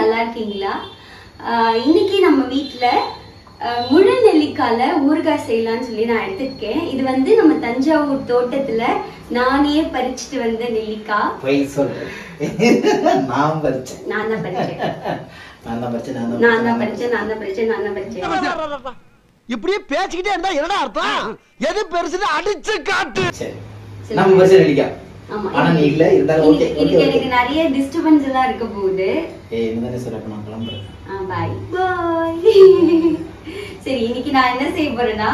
நல்லா இருக்கீங்களா? இன்னைக்கு நம்ம வீட்ல முழு நெல்லிக்கால ஊறுகாய் செய்யலாம்னு சொல்லி நான் எடுத்துக்கேன். இது வந்து நம்ம தஞ்சாவூர் தோட்டத்துல நானே பறிச்சிட்டு வந்த நெல்லிக்காய். போய் சொல்லு. நான் பறிச்சேன். நான் தான் பறிச்சேன். இப்படியே பேசிக்கிட்டே இருந்தா என்னடா அர்த்தம்? எது பெருசுன்னு அடிச்சு காட்டு. சரி. நம்ம பறிச்ச நெல்லிக்காய். ஆமா. ஆனா நீ இல்ல இருந்தாலும் ஓகே. எனக்கு நிறைய டிஸ்டர்பன்ஸ் எல்லாம் இருக்க போகுது. ஏய் இந்த மாதிரி சொல்லப்ப நான் கிளம்புறேன். Bye bye. சரி, இன்னைக்கு நான் என்ன செய்ய போறேன்னா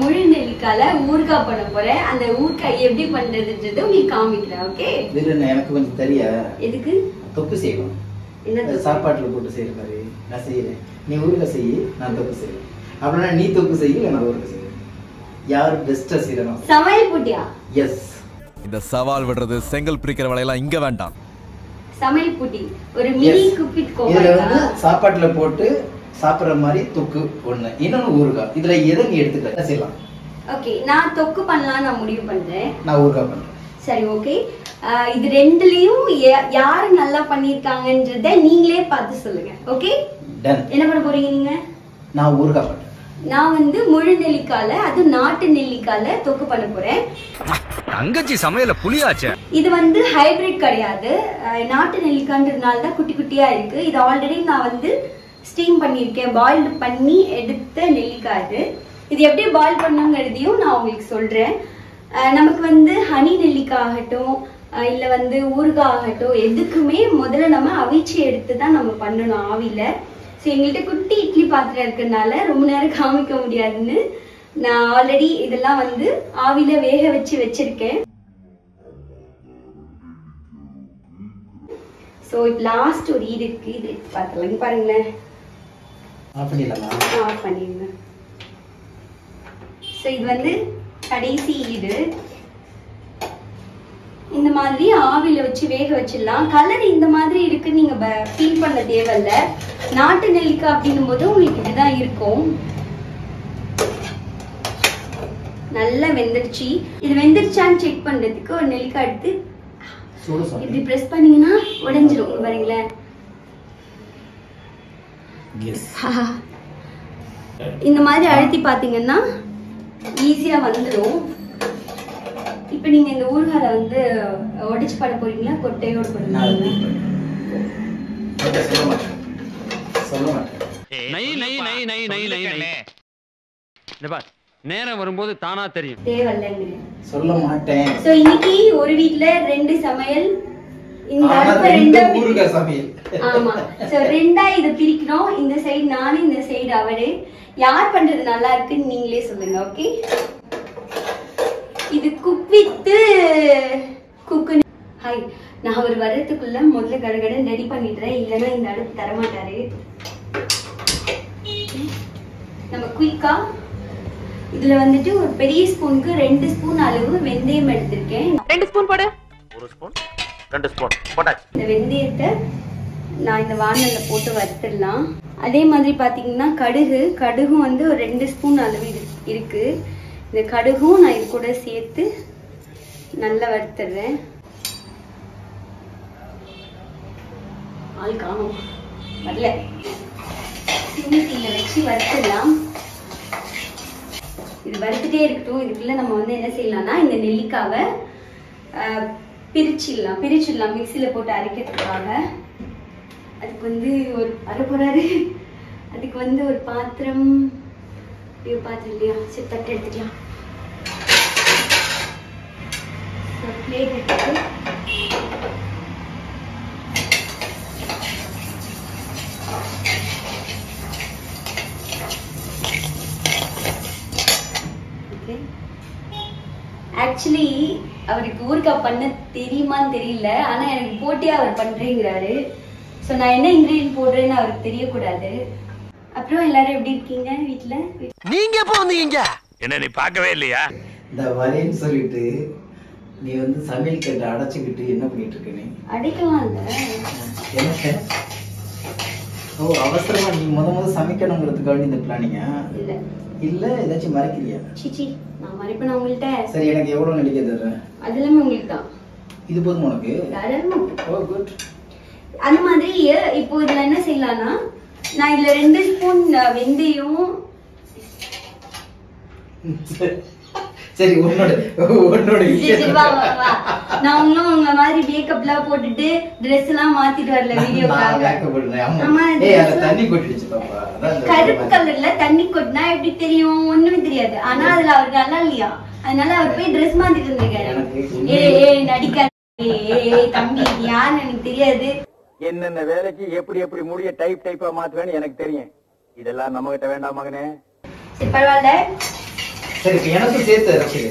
முழு நெல்லிக்கால ஊறுகாய் பண்ண போறேன். அந்த ஊறுகாய் எப்படி பண்றதுன்றது உங்களுக்கு காமிக்கிறேன். ஓகே, இதுல எனக்கு கொஞ்சம் தெரியா. எதுக்கு தொக்கு செய்வோம்? என்ன சாப்பாட்டுல போட்டு செய்யற மாதிரி நான் செய்யறேன். நீ ஊறுகாய் செய், நான் தொக்கு செய்வேன். அப்படின்னா நீ தொக்கு செய்ய, நான் ஊறுகாய் செய்வேன். யார் பெஸ்டா செய்யறோம்? சமையல் போட்டியா? எஸ். இந்த சவால் விடுறது செங்கல் பிரிக்கிற வேலையெல்லாம் இங்க வேண்டாம். சமையல் போட்டி ஒரு மினி குப்பிட் கோவா. இதுல வந்து சாப்பாட்டுல போட்டு சாப்பிடுற மாதிரி தொக்கு ஒண்ணு, இன்னொன்னு ஊறுகாய். இதுல எதை நீ எடுத்துக்கலாம் செய்யலாம். ஓகே, நான் தொக்கு பண்ணலாம் நான் முடிவு பண்றேன். நான் ஊறுகாய் பண்றேன். சரி, ஓகே. இது ரெண்டுலயும் யாரு நல்லா பண்ணிருக்காங்கன்றத நீங்களே பார்த்து சொல்லுங்க. Okay, done. என்ன பண்ண போறீங்க நீங்க? நான் ஊறுகாய் பண்றேன். நான் வந்து முழு நெல்லிக்கால, அது நாட்டு நெல்லிக்கால தொக்கு பண்ண போறேன். தங்கச்சி சமையல புளியாச்சே. இது வந்து ஹைபிரிட் கிடையாது, நாட்டு நெல்லிக்காய்ன்றதுனால தான் குட்டி குட்டியா இருக்கு. இது ஆல்ரெடி நான் வந்து ஸ்டீம் பண்ணியிருக்கேன், பாயில்டு பண்ணி எடுத்த நெல்லிக்காய். இது எப்படி பாயில் பண்ணுங்கிறதையும் நான் உங்களுக்கு சொல்கிறேன். நமக்கு வந்து ஹனி நெல்லிக்காய் ஆகட்டும், இல்லை வந்து ஊறுகாய் ஆகட்டும், எதுக்குமே முதல்ல நம்ம அவிச்சு எடுத்து தான் நம்ம பண்ணணும் ஆவியில். ஸோ எங்கள்கிட்ட குட்டி இட்லி பாத்திரம் இருக்கிறதுனால ரொம்ப நேரம் காமிக்க முடியாதுன்னு நான் ஆல்ரெடி இதெல்லாம் வந்து ஆவியில் வேக வச்சு வச்சுருக்கேன். ஸோ இப்போ லாஸ்ட் ஒரு ஈடு இருக்கு, இது பார்த்துலாங்க. பாருங்களேன், ஆஃப் பண்ணிடலாம். ஆஃப் பண்ணிடுங்க. ஸோ இது வந்து கடைசி ஈடு. இந்த மாதிரி ஆவியில் வச்சு வேக வச்சிடலாம். கலர் இந்த மாதிரி இருக்குன்னு நீங்கள் ஃபீல் பண்ண தேவையில்ல. நாட்டு நெல்லிக்காய் அப்படின்னும் போது உங்களுக்கு இதுதான் இருக்கும். நல்லா வெந்துருச்சு. இது வெந்துருச்சான்னு செக் பண்ணுறதுக்கு ஒரு நெல்லிக்காய் எடுத்து இப்படி பிரஸ் பண்ணீங்கன்னா உடைஞ்சிடும். பாருங்களேன், இந்த மாதிரி அழுத்தி பாத்தீங்கன்னா ஈஸியா வந்துடும். இப்ப நீங்க இந்த ஊறுகால வந்து உடைச்சு பாட போறீங்களா, கொட்டையோட போடுறீங்களா? நேரம் வரும்போது தானா தெரியும். தேவல்லங்க சொல்ல மாட்டேன். சோ இன்னைக்கு ஒரு வீட்ல ரெண்டு சமையல், இந்த அடுத்த ரெண்டு ஊறுகாய் சமையல். ஆமா, சோ ரெண்டா இத பிரிக்கணும். இந்த சைடு நானே, இந்த சைடு அவரே. யார் பண்றது நல்லா இருக்குன்னு நீங்களே சொல்லுங்க. ஓகே, இது குக் வித் குக். ஹாய், நான் ஒரு வரதுக்குள்ள முதல்ல கடகட ரெடி பண்ணிடுறேன், இல்லனா இந்த அடுப்பு தர மாட்டாரு. நம்ம குயிக்கா இதுல வந்துட்டு ஒரு பெரிய ஸ்பூனுக்கு 2 ஸ்பூன் அளவு வெந்தயம் எடுத்திருக்கேன். 2 ஸ்பூன் போடு. 1 ஸ்பூன் 2 ஸ்பூன் போட்டாச்சு. இந்த வெந்தயத்தை நான் இந்த வாணல்ல போட்டு வறுத்துடலாம். அதே மாதிரி பாத்தீங்கன்னா கடுகு வந்து ஒரு 2 ஸ்பூன் அளவு இருக்கு. இந்த கடுகும் நான் இது கூட சேர்த்து நல்லா வறுத்துடுறேன். ஆள் காணும் வரல. சின்ன தீயில வச்சு வறுத்துடலாம். இது வறுத்துட்டே இருக்கட்டும். இதுக்குள்ள நம்ம வந்து என்ன செய்யலாம்னா இந்த நெல்லிக்காவை பிரிச்சிடலாம் மிக்சியில போட்டு அரைக்கிறதுக்காக. அதுக்கு வந்து ஒரு அரைப்போறாரு. அதுக்கு வந்து ஒரு பாத்திரம், பாத்திரம் இல்லையா, சரி தட்டு எடுத்துக்கலாம். பிளேட் எடுத்து ஆக்சுவலி அவருக்கு ஊறுகாய் பண்ண தெரியுமான்னு தெரியல, ஆனா எனக்கு போட்டியா அவர் பண்றேங்கிறாரு. ஸோ நான் என்ன இன்கிரீடியன்ட் போடுறேன்னு அவருக்கு தெரியக்கூடாது. அப்புறம் எல்லாரும் எப்படி இருக்கீங்க? வீட்டுல நீங்க எப்போ வந்தீங்க? என்ன நீ பார்க்கவே இல்லையா? இந்த வரேன்னு சொல்லிட்டு நீ வந்து சமையல் கட்ட அடைச்சுக்கிட்டு என்ன பண்ணிட்டு இருக்க? நீ அடைக்கலாம்ல. ஓ, அவசரமா நீ முத சமைக்கணுங்கிறதுக்காக இந்த பிளானிங்கா? இல்ல இல்ல, ஏதாச்சும் மறைக்கிறியா? சிச்சி, நான் மறைப்பேன் உங்கள்கிட்ட. சரி, எனக்கு எவ்வளவு நடிக்க தர்றேன்? அது எல்லாமே உங்களுக்கு தான். இது போதும் உனக்கு? Oh good. அது மாதிரி இப்போ இதுல என்ன செய்யலாம்னா நான் இதுல 2 ஸ்பூன் வெந்தயம் சரி ஒண்ணோட சரி வா வா நான் உங்க மாதிரி மேக்கப்லாம் போட்டுட்டு Dressலாம் மாத்திட்டு வரல வீடியோக்காக அம்மா டேய் அத தண்ணி கொட்டிடுச்சு பாப்பா அதான் கருப்பு கலர்ல தண்ணி கொட்டினா எப்படி தெரியும் ஒண்ணுமே தெரியாது ஆனா அதுல அவருக்கு நல்லா இல்லையா அதனால அவர் போய் Dress மாத்திட்டு இருக்காரு ஏய் ஏய் நடிக்காத ஏய் தம்பி யார் எனக்கு தெரியாது என்னென்ன வேலைக்கு எப்படி எப்படி முடிய டைப்பா மாத்துவேன்னு எனக்கு தெரியும் இதெல்லாம் நம்ம கிட்ட வேண்டாம் மகனே சரி பரவாயில்லை சரி எனக்கு சேர்த்து இருக்கு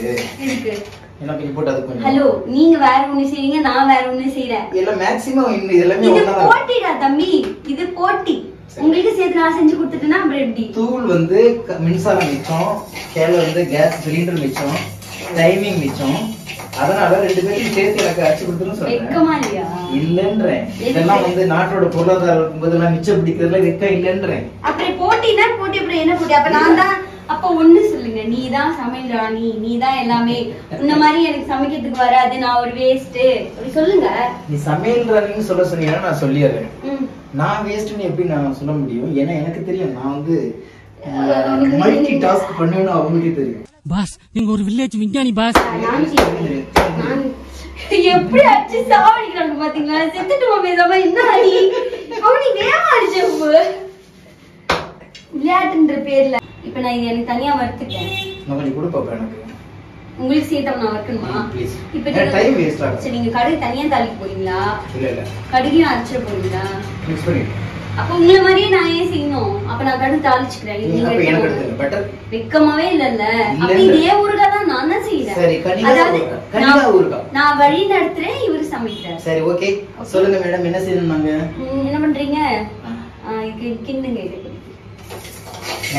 எனக்கு போட்டு அது கொஞ்சம் ஹலோ நீங்க வேற ஒண்ணு செய்றீங்க நான் வேற ஒண்ணு செய்றேன் எல்லாம் மேக்ஸिमम இன்ன எல்லாமே ஒண்ணா இது போட்டிடா தம்பி இது போட்டி உங்களுக்கு சேர்த்து நான் செஞ்சு கொடுத்துட்டேனா பிரெட் தூள் வந்து மின்சார மிச்சம் கேல வந்து கேஸ் சிலிண்டர் மிச்சம் டைமிங் மிச்சம் அதனால ரெண்டு பேரும் சேர்த்து எனக்கு அச்சு கொடுத்துன்னு சொல்றேன் வெக்கமா இல்லையா இல்லன்றேன் இதெல்லாம் வந்து நாட்டோட பொருளாதார இருக்கும்போதுலாம் மிச்ச பிடிக்கிறதுல வெக்க இல்லன்றேன் அப்படி போட்டினா போட்டி அப்புறம் என்ன போட்டி அப்ப நான் தான் அப்ப ஒண்ணு சொல்லுங்க நீதான் சமையல் ராணி நீதான் எல்லாமே இந்த மாதிரி எனக்கு சமைக்கிறதுக்கு வராது நான் ஒரு வேஸ்ட் அப்படி சொல்லுங்க நீ சமையல் ராணின்னு சொல்ல சொன்னீனா நான் சொல்லிறேன் நான் வேஸ்ட்னு எப்படி நான் சொல்ல முடியும் ஏன்னா எனக்கு தெரியும் நான் வந்து மல்டி டாஸ்க் பண்ணேன்னு அவங்களுக்கு தெரியும் பாஸ் நீங்க ஒரு வில்லேஜ் விஞ்ஞானி பாஸ் நான் எப்படி அச்சி சாவடிக்கறாங்க பாத்தீங்களா செத்துட்டு போவேதமா என்ன ஆடி அவனி வேமா அடிச்சேப்பு விளையாட்டுன்ற பேர்ல இப்ப நான் இது எனக்கு தனியா வறுத்துட்டேன் மகனி கொடு பாப்பா எனக்கு உங்களுக்கு சேதம் நான் வறுக்கணுமா இப்போ டைம் வேஸ்ட் ஆகும் சரி நீங்க கடுகு தனியா தாளிக்க போறீங்களா இல்ல இல்ல கடுகையும் அரைச்சு போறீங்களா மிக்ஸ் பண்ணி அப்ப உங்கள மாதிரியே நான் ஏன் செய்யணும் அப்ப நான் கடுகு தாளிச்சுக்கிறேன் நீங்க அப்ப எனக்கு எடுத்து பெட்டர் விக்கமாவே இல்லல அப்ப இதே ஊர்கா தான் நான் தான் செய்றேன் சரி கனியா ஊர்கா நான் வழி நடத்துறேன் இவர் சமைக்கிறார் சரி ஓகே சொல்லுங்க மேடம் என்ன செய்யணும்ங்க என்ன பண்றீங்க கிண்ணுங்க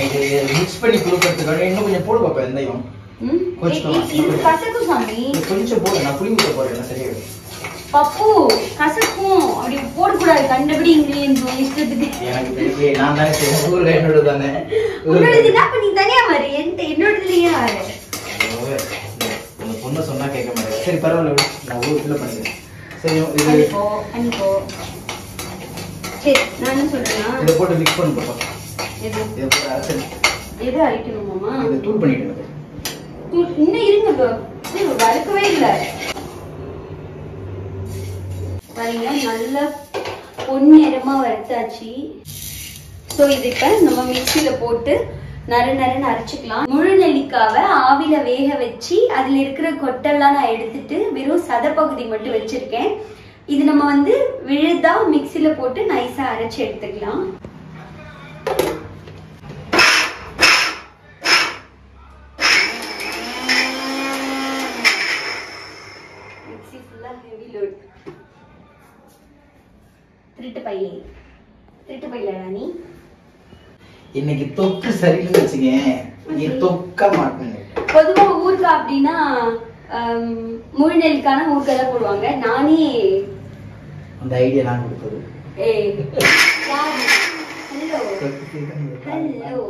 இது இது மிக்ஸ் பண்ணி குளுக்கறதுக்கு இன்னும் கொஞ்சம் போடு பாப்பா வெந்தயம் கொஞ்சம் இது கசக்கு சாமி கொஞ்சம் போடு நான் புளிங்க போறேன் சரியா பப்பு கசக்கும் அப்படி போட கூடாது கண்டபடி இன்கிரிடியன்ட் இஷ்டத்துக்கு எனக்கு தெரியவே நான் தான் செய்யணும் ஊர்ல என்னோட தானே ஊர்ல இதுனா பண்ணி தனியா வர என்னோட இல்லையா அந்த பொண்ணு சொன்னா கேட்க மாட்டேன் சரி பரவாயில்லை நான் ஊர்ல பண்ணிக்கிறேன் சரி இது அனிபோ சரி நான் என்ன சொல்றேன்னா இத போட்டு மிக்ஸ் பண்ணு பாப்பா இது எப்போ ஆச்சன் இது அரைக்கணும் மாமா இது தூள் பண்ணிடுங்க தூள் இன்ன இருங்க இது வறுக்கவே இல்ல பாருங்க நல்ல பொன்னிறமா வறுத்தாச்சு சோ இது இப்ப நம்ம மிக்ஸில போட்டு நர நரன்னு அரைச்சுக்கலாம் முழு நெல்லிக்காவை ஆவில வேக வச்சு அதுல இருக்கிற கொட்டெல்லாம் நான் எடுத்துட்டு வெறும் சத பகுதி மட்டும் வச்சிருக்கேன் இது நம்ம வந்து விழுதா மிக்ஸில போட்டு நைஸா அரைச்சு எடுத்துக்கலாம் இன்னைக்கு தொக்கு சரியில்லைன்னு வெச்சீங்க நீ தொக்க மாட்டீங்க பொதுவா ஊர்க்கா அப்படினா முழு நெல்லிக்கான ஊர்க்கா தான் போடுவாங்க நானே அந்த ஐடியா நான் கொடுத்தது ஏய் ஹலோ ஹலோ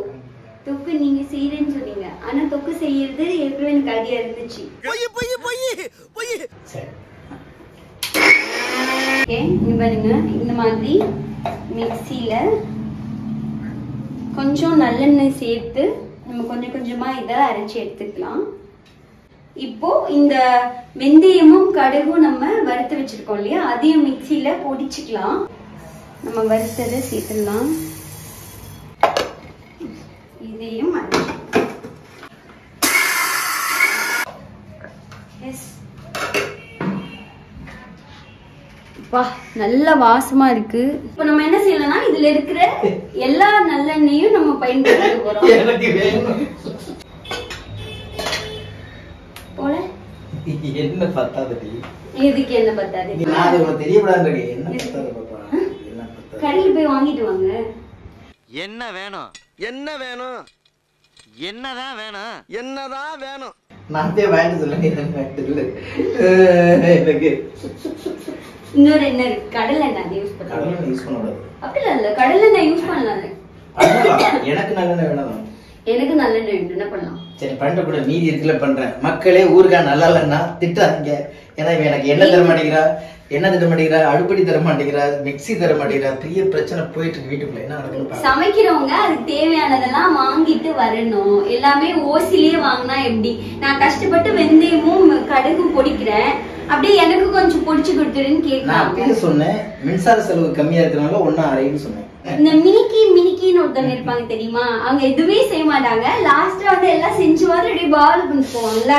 தொக்கு நீங்க செய்றேன்னு சொன்னீங்க ஆனா தொக்கு செய்யிறது ஏப்ரல் எனக்கு ஐடியா இருந்துச்சு போய் போய் போய் போய் சரி ஓகே இங்க பாருங்க இந்த மாதிரி மிக்ஸில கொஞ்சம் நல்லெண்ணெய் சேர்த்து நம்ம கொஞ்சம் கொஞ்சமா இதை அரைச்சி எடுத்துக்கலாம் இப்போ இந்த வெந்தயமும் கடுகும் நம்ம வறுத்து வச்சிருக்கோம் இல்லையா அதையும் மிக்ஸில பொடிச்சுக்கலாம் நம்ம வறுத்ததை சேர்த்துடலாம் இதையும் வா நல்ல வாசமா இருக்கு இப்போ நம்ம என்ன செய்யலனா இதுல இருக்கிற எல்லா நல்லெண்ணெயும் நம்ம பயன்படுத்த போறோம் எனக்கு வேணும் போல என்ன பத்தாதடி இதுக்கு என்ன பத்தாதடி நான் அது தெரியப்படாதடி என்ன பத்தாத பாப்பா எல்லாம் பத்தாத கடையில போய் வாங்கிட்டு வாங்க என்ன வேணும் என்ன வேணும் என்னடா வேணும் என்னடா வேணும் நான் தே வாங்கிட்டு சொல்ல என்ன பத்தல எனக்கு இன்னொரு என்ன கடலெண்ணெய் யூஸ் பண்ணலாம் கடலெண்ணெய் யூஸ் பண்ணக்கூடாது அப்படி இல்ல கடலெண்ணெய் யூஸ் பண்ணலாம் எனக்கு நல்லெண்ணெய் வேணும் எனக்கு நல்ல என்ன பண்ணலாம் சரி பண்ண கூட மீதி இருக்குல பண்றேன் மக்களே ஊர்கா நல்லா இல்லன்னா திட்டாதீங்க ஏனா இவ எனக்கு என்ன தர மாட்டேங்கறா அடுப்படி தர மாட்டேங்கறா மிக்ஸி தர மாட்டேங்கறா பெரிய பிரச்சனை போயிட்டு இருக்கு வீட்டுக்குள்ள என்ன நடக்குது சமைக்கிறவங்க அதுக்கு தேவையானதெல்லாம் வாங்கிட்டு வரணும் எல்லாமே ஓசிலியே வாங்குனா எப்படி நான் கஷ்டப்பட்டு வெந்தயமும் கடுகு பொடிக்கிறேன் அப்படியே எனக்கு கொஞ்சம் பொடிச்சு கொடுத்துறேன்னு கேக்குறாங்க நான் அப்படியே சொன்னேன் மின்சார செலவு கம்மியா இருக்கறனால 1.5 சொன்னேன் மினிக்கின்னு ஒருத்தவங்க இருப்பாங்க தெரியுமா அவங்க எதுவுமே செய்ய மாட்டாங்க லாஸ்டா வந்து எல்லாம் செஞ்சு வந்து அப்படியே பால் பண்ணி போவாங்கல்ல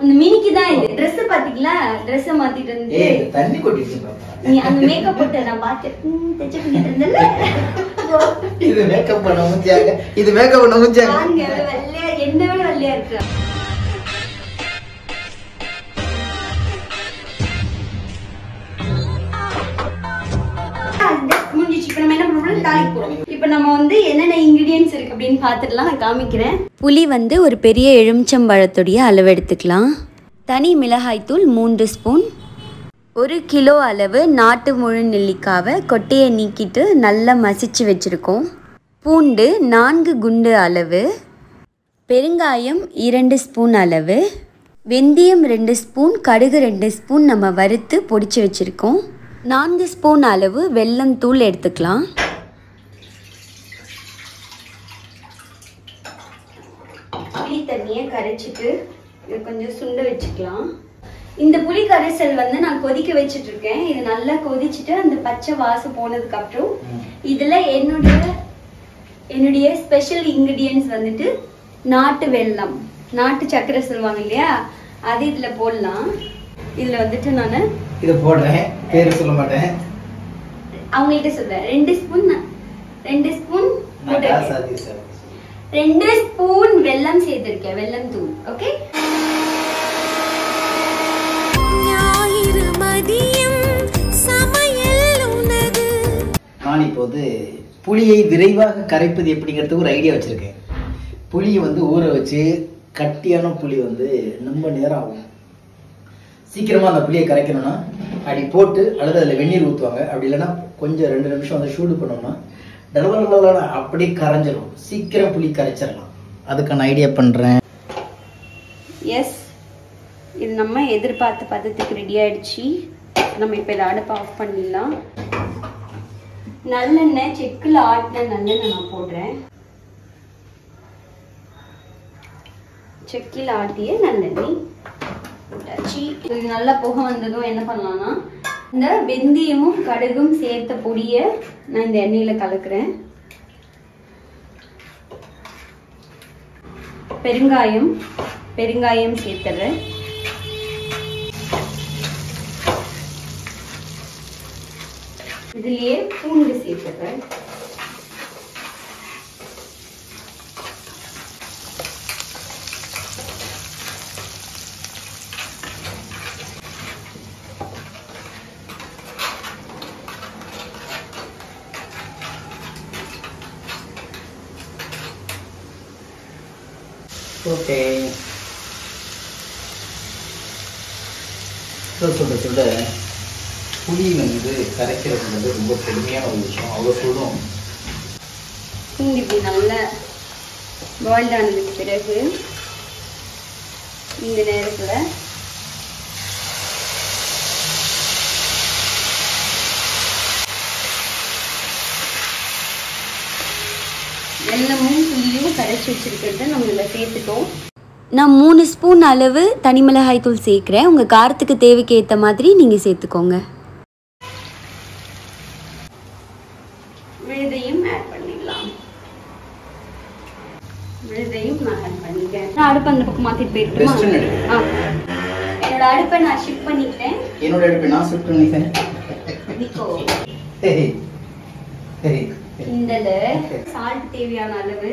அந்த மினிக்கு தான் இது ட்ரெஸ் பாத்தீங்களா ட்ரெஸ் மாத்திட்டு இருந்து ஏய் தண்ணி கொட்டிடுச்சு பாப்பா நீ அந்த மேக்கப் போட்டு நான் பாத்தேன் தெச்சு பண்ணிட்டு இருந்தல்ல இது மேக்கப் பண்ண முடியாது இது மேக்கப் பண்ண முடியாது வாங்க வெள்ளையா என்ன விட வெள்ளையா இருக்கு புளி வந்து ஒரு பெரிய எலுமிச்சம்பழத்துடைய அளவு எடுத்துக்கலாம் தனி மிளகாய்த்தூள் 3 ஸ்பூன் 1 கிலோ அளவு நாட்டு முழு நெல்லிக்காவை கொட்டையை நீக்கிட்டு நல்லா மசிச்சு வச்சுருக்கோம் பூண்டு 4 குண்டு அளவு பெருங்காயம் 2 ஸ்பூன் அளவு வெந்தயம் 2 ஸ்பூன் கடுகு 2 ஸ்பூன் நம்ம வறுத்து பொடிச்சு வச்சுருக்கோம் 4 ஸ்பூன் அளவு வெல்லம் தூள் எடுத்துக்கலாம் புளி தண்ணியை கரைச்சிட்டு இது கொஞ்சம் சுண்ட வச்சுக்கலாம் இந்த புளி கரைசல் வந்து நான் கொதிக்க வச்சிட்டு இருக்கேன் இது நல்லா கொதிச்சுட்டு அந்த பச்சை வாசம் போனதுக்கு அப்புறம் இதுல என்னுடைய ஸ்பெஷல் இன்கிரீடியன்ட்ஸ் வந்துட்டு நாட்டு வெல்லம் நாட்டு சக்கரை சொல்லுவாங்க இல்லையா அது இதுல போடலாம் இதுல வந்துட்டு நானு இத போடுறேன் பேரு சொல்ல மாட்டேன் அவங்கள்ட்ட சொல்றேன் 2 ஸ்பூன் போட்டுக்கேன் 2 ஸ்பூன் வெல்லம் சேர்த்திருக்கேன் வெல்லம் தூள் ஓகே ஞாயிறு மதியம் சமையல் உனது நான் இப்போது புளியை விரைவாக கரைப்பது எப்படிங்கிறதுக்கு ஒரு ஐடியா வச்சிருக்கேன் புளியை வந்து ஊற வச்சு கட்டியான புளி வந்து ரொம்ப நேரம் ஆகும் சீக்கிரமா அந்த புளியை கரைக்கணும்னா அப்படி போட்டு அல்லது அதில் வெந்நீர் ஊற்றுவாங்க அப்படி இல்லைன்னா கொஞ்சம் 2 நிமிஷம் வந்து சூடு பண்ணோம்னா டலவலவலான அப்படி கரைஞ்சிடும் சீக்கிரம் புளி கரைச்சிடலாம் அதுக்கான ஐடியா பண்ணுறேன் எஸ் இது நம்ம எதிர்பார்த்த பதத்துக்கு ரெடி ஆயிடுச்சு நம்ம இப்போ இதை அடுப்பை ஆஃப் பண்ணிடலாம் நல்லெண்ணெய் செக்கில் ஆட்டின நல்லெண்ணெய் நான் போடுறேன் செக்கில் ஆட்டிய நல்லெண்ணெய் இது நல்லா புகை வந்ததும் என்ன பண்ணலாம்னா இந்த வெந்தயமும் கடுகும் சேர்த்த பொடியை நான் இந்த எண்ணெயில கலக்குறேன் பெருங்காயம் சேர்த்துறேன் இதுலயே பூண்டு சேர்த்துறேன் ஓகே சொல்ல புளி வந்து கரைக்கிறது ரொம்ப பெருமையான ஒரு விஷயம் அவ்வளோ சொல்லும் பூண்டு இப்படி நல்லா பாயில் ஆனதுக்கு பிறகு இந்த நேரத்தில் வெல்லமும் புளியும் கரைச்சி வச்சிருக்கிறத நம்ம இதில் சேர்த்துட்டோம் நான் 3 ஸ்பூன் அளவு தனி மிளகாய் தூள் சேர்க்குறேன் உங்கள் காரத்துக்கு தேவைக்கு ஏற்ற மாதிரி நீங்கள் சேர்த்துக்கோங்க விழுதையும் ஆட் பண்ணிடலாம் விழுதையும் நான் ஆட் பண்ணிக்கிறேன் நான் அடுப்பு அந்த பக்கம் மாற்றிட்டு போயிட்டு என்னோட அடுப்பை நான் ஷிஃப்ட் பண்ணிக்கிறேன் என்னோட அடுப்பை நான் ஷிஃப்ட் பண்ணிக்கிறேன் சரி இந்தல salt தேவையான அளவு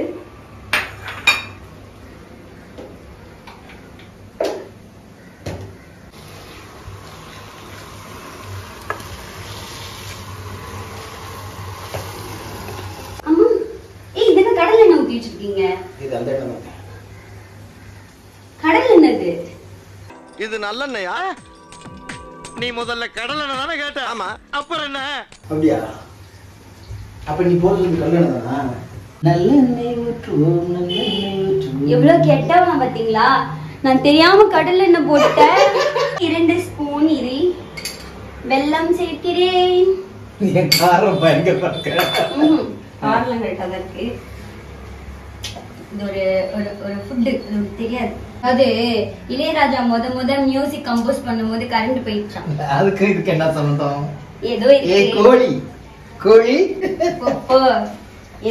அம்மா இதுக்கு கடலை எண்ணெய் ஊத்தி வச்சிருக்கீங்க இது அந்த எண்ணெய் தான் கடலை எண்ணெய் இது நல்ல எண்ணெயா நீ முதல்ல கடலை எண்ணெய் தான கேட்ட ஆமா அப்புறம் என்ன அப்படியே அப்ப நீ போடுறது கல்யாணம் தானா எவ்வளவு கெட்டவனா பாத்தீங்களா? நான் தெரியாம கடல்ல என்ன போட்டேன். 2 ஸ்பூன் இரி வெல்லம் சேர்க்கிறேன். நீ காரம் பயங்கர பாக்க. காரம் கரெக்ட்டா இருக்கு. இது ஒரு ஒரு ஃபுட் தெரியாது. அது இளையராஜா முத மியூசிக் கம்போஸ் பண்ணும்போது கரண்ட் போயிடுச்சாம். அதுக்கு இதுக்கு என்ன சம்பந்தம்? ஏதோ ஏ கோழி கோழி போ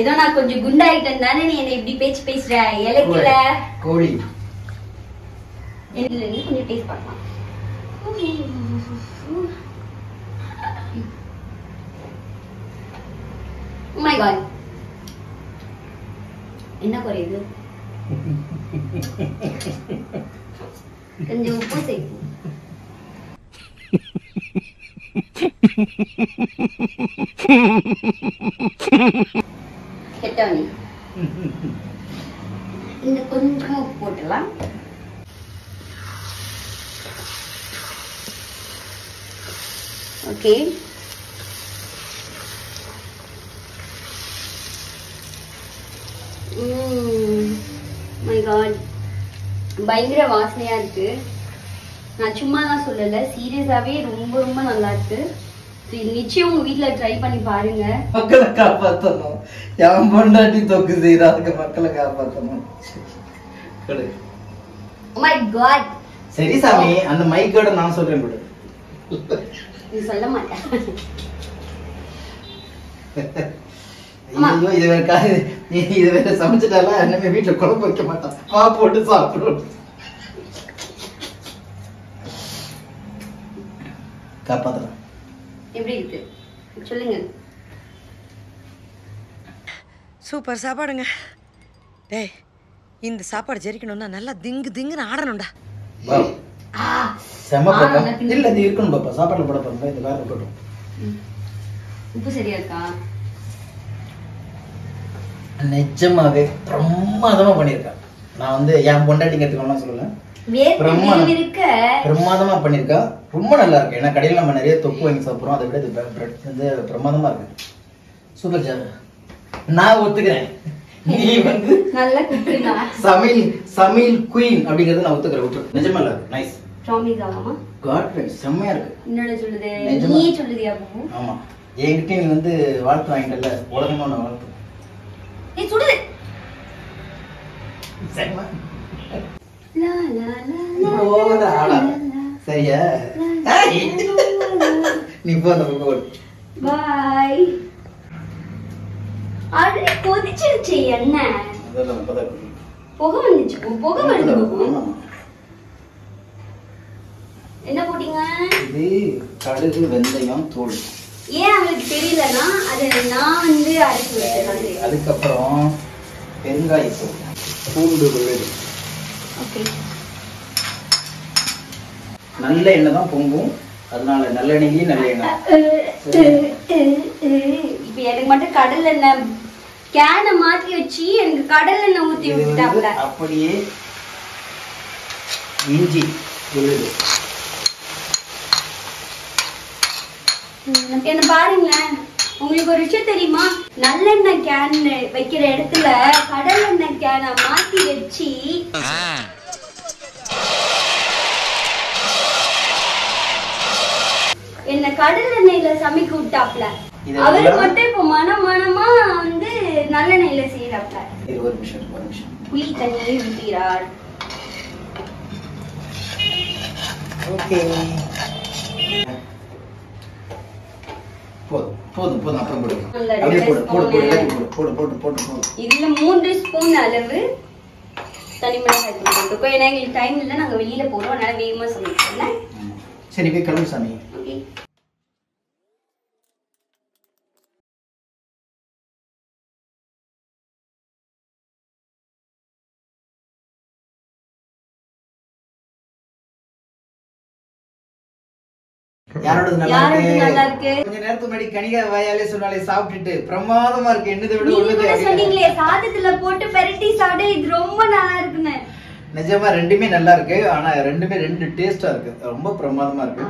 ஏதோ நான் கொஞ்சம் குண்டாயிட்டேன் தானே நீ என்ன இப்படி பேச்சு பேசுற இலக்குல கோழி இதுல நீ கொஞ்சம் டேஸ்ட் பண்ணலாம். Oh my god என்ன குறையுது? கொஞ்சம் உப்பு சேர்ப்போம். கெட்டவனி இந்த கொஞ்சம் உப்பு போட்டலாம். ஓகே மை காட் பயங்கர வாசனையா இருக்கு. நான் சும்மா தான் சொல்லல, சீரியஸாவே ரொம்ப ரொம்ப நல்லா இருக்கு. நிச்சயம் உங்க வீட்டுல ட்ரை பண்ணி பாருங்க. மக்களை காப்பாத்தணும். என் பொண்டாட்டி தொக்கு செய்யறாங்க, மக்களை காப்பாத்தணும். மை காட் சரி சாமி, அந்த மைக்கோட நான் சொல்றேன் கூட நீ சொல்ல மாட்டேன். இதுவரை சமைச்சிட்டால என்னமே வீட்டுல குழம்பு வைக்க மாட்டான், பா போட்டு சாப்பிடும். காப்பாத்தலாம். எப்படி இருக்கு சொல்லுங்க. சூப்பர் சாப்பாடுங்க. டேய், இந்த சாப்பாடு ஜெரிக்கணும்னா நல்லா திங்கு திங்குன்னு ஆடணும்டா. செம பாப்பா. இல்ல இது இருக்கணும் பாப்பா, சாப்பாடுல போட போறோம். இது வேற போடுறோம். உப்பு சரியா இருக்கா? நிஜமாவே பிரமாதமா பண்ணிருக்கா. நான் வந்து என் பொண்டாட்டிங்கிறதுக்கு சொல்லல, பிரமாதமா பண்ணிருக்கா. ரொம்ப நல்லா இருக்கு. ஏன்னா கடையில் நம்ம நிறைய தொப்பு வாங்கி சாப்பிடுறோம், அதை விட இது பிரெட் வந்து பிரமாதமா இருக்கு. Super job. நான் ஒத்துக்கிறேன், நீ வந்து சமையல் குயின் அப்படிங்கறது நான் ஒத்துக்கிறேன். நிஜமா இல்ல நைஸ். செம்மையா இருக்கு. ஆமா, என்கிட்ட நீ வந்து வாழ்த்து வாங்கிட்டல, உலகமா நான் வாழ்த்து. நீ சுடுது செம்மா. லா லா லா ஓட ஆளா சரியா? ஏய் நீ போ, நம்ம போ. பை. ஆல்ரெடி கொதிச்சிருச்சு என்ன? அதெல்லாம் பதா கொதி. போக வந்துச்சு, போக வருது. என்ன போடிங்க? இது கடுகு, வெந்தயம், தூள். ஏன் உங்களுக்கு தெரியலனா அது நான் வந்து அரைச்சு வச்சிருக்கேன். அதுக்கு அப்புறம் வெங்காயம் போடுறேன், பூண்டு விழுது. ஓகே, நல்ல எண்ணெய் தான் பொங்கும், அதனால நல்ல எண்ணெய். நல்ல எண்ணெய் இப்போ எனக்கு மட்டும் கடல் எண்ணெய் கேனை மாத்தி வச்சு எனக்கு கடல் எண்ணெய் ஊத்தி விட்டாப்ல. அப்படியே இஞ்சி விழுது. என்ன பாருங்களேன், உங்களுக்கு ஒரு விஷயம் தெரியுமா? நல்லெண்ணெய் கேன் வைக்கிற இடத்துல கடல் எண்ணெய் கேனை மாத்தி வச்சு என்ன கடல் எண்ணெயில சமைக்க விட்டாப்ல. அவர் மட்டும் இப்ப மனமா வந்து நல்லெண்ணெயில செய்யறாப்ல. புளி தண்ணியை ஊத்துகிறார். போதும் அப்புறம் போடு. இதுல 3 ஸ்பூன் அளவு தனி மிளகாய் தூள் போட்டுக்கோ. ஏன்னா எங்களுக்கு டைம் இல்லை, நாங்க வெளியில போறோம், அதனால வேகமா சமைக்கிறோம். சரி போய் கழுவு சாமி. ஓகே, யாரோடது நல்லா இருக்கு? கொஞ்ச நேரத்துக்கு முன்னாடி கனிகா வாயாலே சொன்னாலே சாப்பிட்டுட்டு பிரமாதமா இருக்கு. என்னது விட ஒண்ணுது சொன்னீங்களே, சாதத்துல போட்டு பெரட்டி சாப்பிட இது ரொம்ப நல்லா இருக்குன்னு. நிஜமா ரெண்டுமே நல்லா இருக்கு, ஆனா ரெண்டுமே ரெண்டு டேஸ்டா இருக்கு. ரொம்ப பிரமாதமா இருக்கு.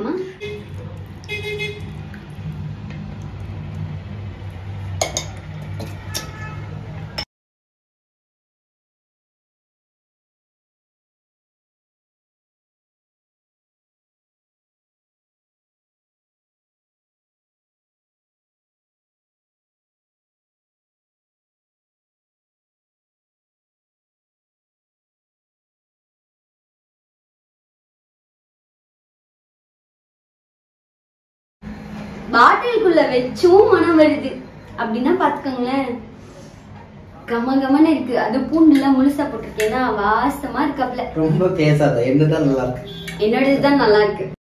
பாட்டில் குள்ள வெச்சும் மனம் வருது அப்படினா பாத்துக்கங்க கமகமன இருக்கு அது பூண்டுல முழுசா போட்டுட்டேனா வாசமா இருக்கப்பல ரொம்ப பேசாத என்னதான் நல்லா இருக்கு என்னது தான் நல்லா இருக்கு